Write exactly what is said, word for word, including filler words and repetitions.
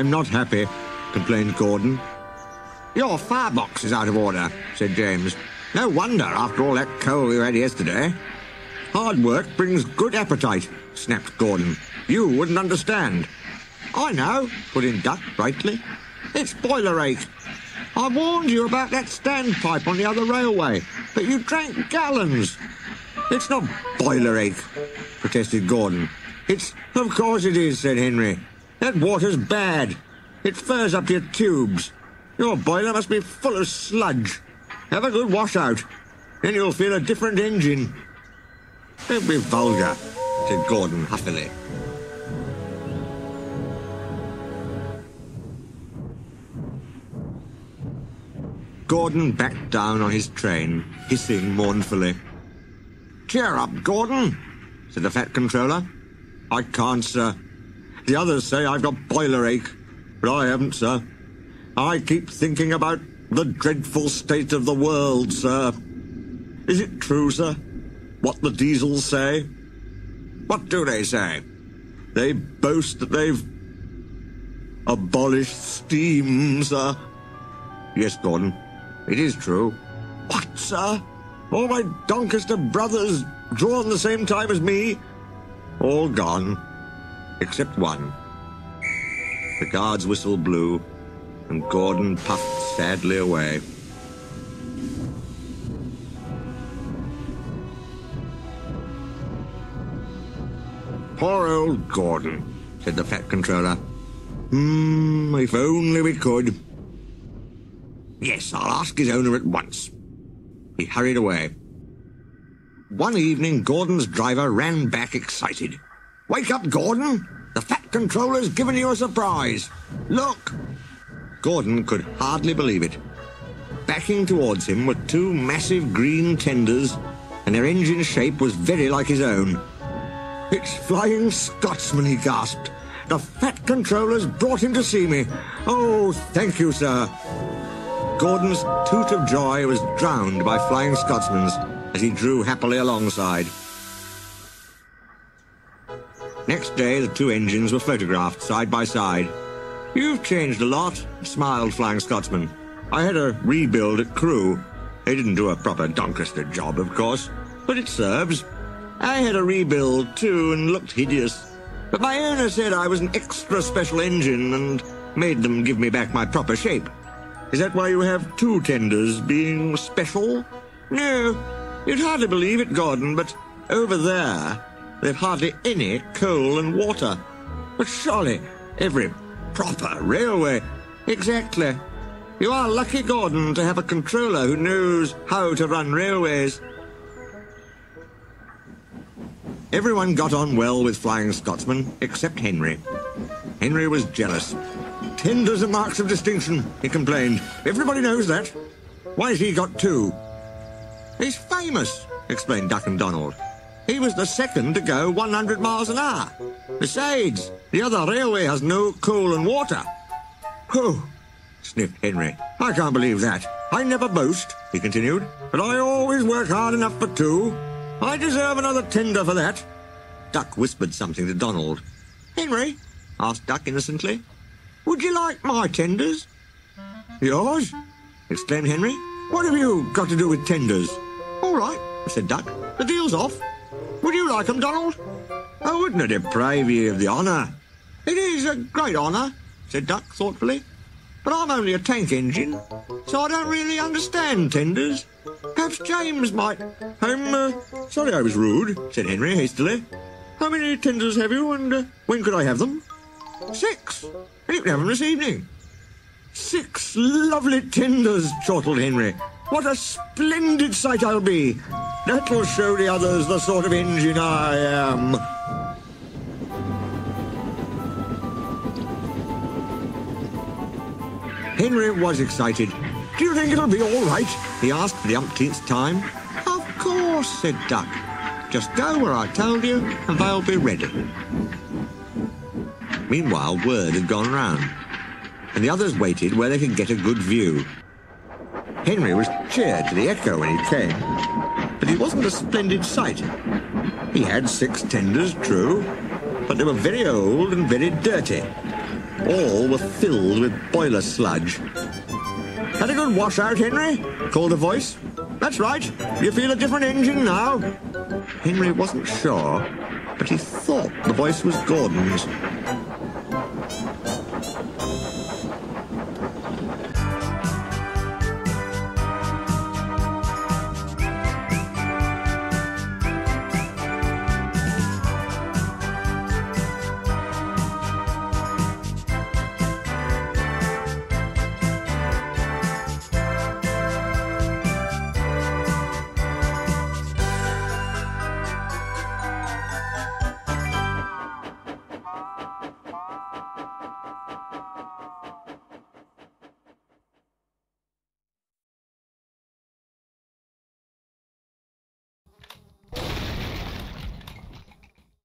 I'm not happy," complained Gordon. "Your firebox is out of order," said James. "No wonder, after all that coal we had yesterday." "Hard work brings good appetite," snapped Gordon. "You wouldn't understand." "I know," put in Duck brightly. "It's boiler ache. I warned you about that standpipe on the other railway, but you drank gallons." "It's not boiler ache," protested Gordon. "It's..." "Of course it is," said Henry. "That water's bad. It furs up your tubes. Your boiler must be full of sludge. Have a good wash-out. Then you'll feel a different engine." "Don't be vulgar," said Gordon huffily. Gordon backed down on his train, hissing mournfully. "Cheer up, Gordon," said the fat controller. "I can't, sir. The others say I've got boiler ache, but I haven't, sir. I keep thinking about the dreadful state of the world, sir. Is it true, sir, what the diesels say?" "What do they say?" "They boast that they've abolished steam, sir." "Yes, Gordon, it is true." "What, sir? All my Doncaster brothers drawn the same time as me?" "All gone, except one." The guard's whistle blew, and Gordon puffed sadly away. "Poor old Gordon," said the fat controller. "Hmm, if only we could." "Yes, I'll ask his owner at once." He hurried away. One evening, Gordon's driver ran back excited. "Wake up, Gordon! The fat controller's given you a surprise! Look!" Gordon could hardly believe it. Backing towards him were two massive green tenders, and their engine shape was very like his own. "It's Flying Scotsman," he gasped. "The fat controller's brought him to see me. Oh, thank you, sir." Gordon's toot of joy was drowned by Flying Scotsman's as he drew happily alongside. Next day, the two engines were photographed side by side. "You've changed a lot," smiled Flying Scotsman. "I had a rebuild at Crewe. They didn't do a proper Doncaster job, of course, but it serves. I had a rebuild, too, and looked hideous. But my owner said I was an extra special engine and made them give me back my proper shape." "Is that why you have two tenders, being special?" "No, you'd hardly believe it, Gordon, but over there they've hardly any coal and water. But surely every proper railway..." "Exactly. You are lucky, Gordon, to have a controller who knows how to run railways." Everyone got on well with Flying Scotsman, except Henry. Henry was jealous. "Tenders are marks of distinction," he complained. "Everybody knows that. Why's he got two?" "He's famous," explained Duck and Donald. "He was the second to go one hundred miles an hour. Besides, the other railway has no coal and water." "Whew," sniffed Henry. "I can't believe that. I never boast," he continued, "but I always work hard enough for two. I deserve another tender for that." Duck whispered something to Donald. "Henry," asked Duck innocently, "would you like my tenders?" "Yours?" exclaimed Henry. "What have you got to do with tenders?" "All right," said Duck. "The deal's off. Would you like 'em, Donald?" "I wouldn't deprive you of the honour." "It is a great honour," said Duck thoughtfully, "but I'm only a tank engine, so I don't really understand tenders. Perhaps James might..." "I'm uh, sorry I was rude," said Henry hastily. "How many tenders have you, and uh, when could I have them?" "Six. You can have them this evening." "Six lovely tenders," chortled Henry. "What a splendid sight I'll be! That'll show the others the sort of engine I am." Henry was excited. "Do you think it'll be all right?" he asked for the umpteenth time. "Of course," said Duck. "Just go where I told you, and they'll be ready." Meanwhile, word had gone round, and the others waited where they could get a good view. Henry was cheered to the echo when he came, but it wasn't a splendid sight. He had six tenders, true, but they were very old and very dirty. All were filled with boiler sludge. Had a good wash out, Henry? Called a voice. That's right. You feel a different engine now. Henry wasn't sure, but he thought the voice was Gordon's.